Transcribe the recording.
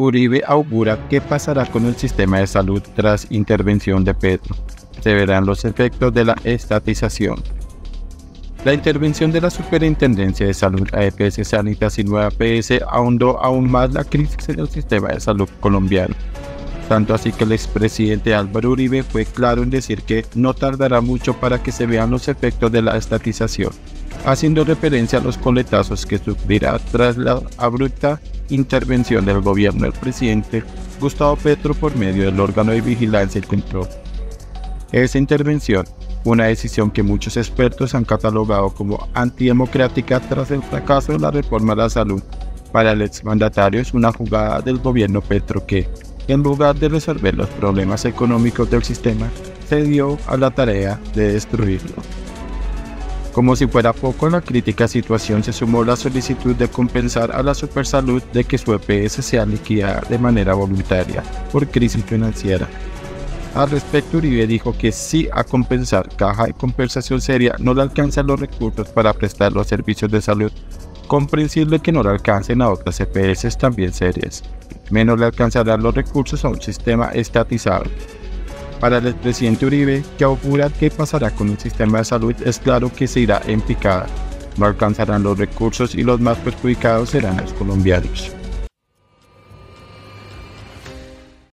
Uribe augura qué pasará con el sistema de salud tras intervención de Petro. Se verán los efectos de la estatización. La intervención de la Superintendencia de Salud, EPS Sanitas y Nueva PS ahondó aún más la crisis en el sistema de salud colombiano. Tanto así que el expresidente Álvaro Uribe fue claro en decir que no tardará mucho para que se vean los efectos de la estatización, haciendo referencia a los coletazos que sufrirá tras la abrupta intervención del gobierno del presidente Gustavo Petro por medio del órgano de vigilancia y control. Esa intervención, una decisión que muchos expertos han catalogado como antidemocrática tras el fracaso de la reforma de la salud, para el exmandatario es una jugada del gobierno Petro que, en lugar de resolver los problemas económicos del sistema, se dio a la tarea de destruirlo. Como si fuera poco, a la crítica situación se sumó la solicitud de compensar a la Supersalud de que su EPS sea liquidada de manera voluntaria por crisis financiera. Al respecto, Uribe dijo que sí a compensar, Caja de Compensación Seria no le alcanzan los recursos para prestar los servicios de salud, comprensible que no le alcancen a otras EPS también serias, menos le alcanzarán los recursos a un sistema estatizado. Para el expresidente Uribe, que augura qué pasará con el sistema de salud, es claro que se irá en picada, no alcanzarán los recursos y los más perjudicados serán los colombianos.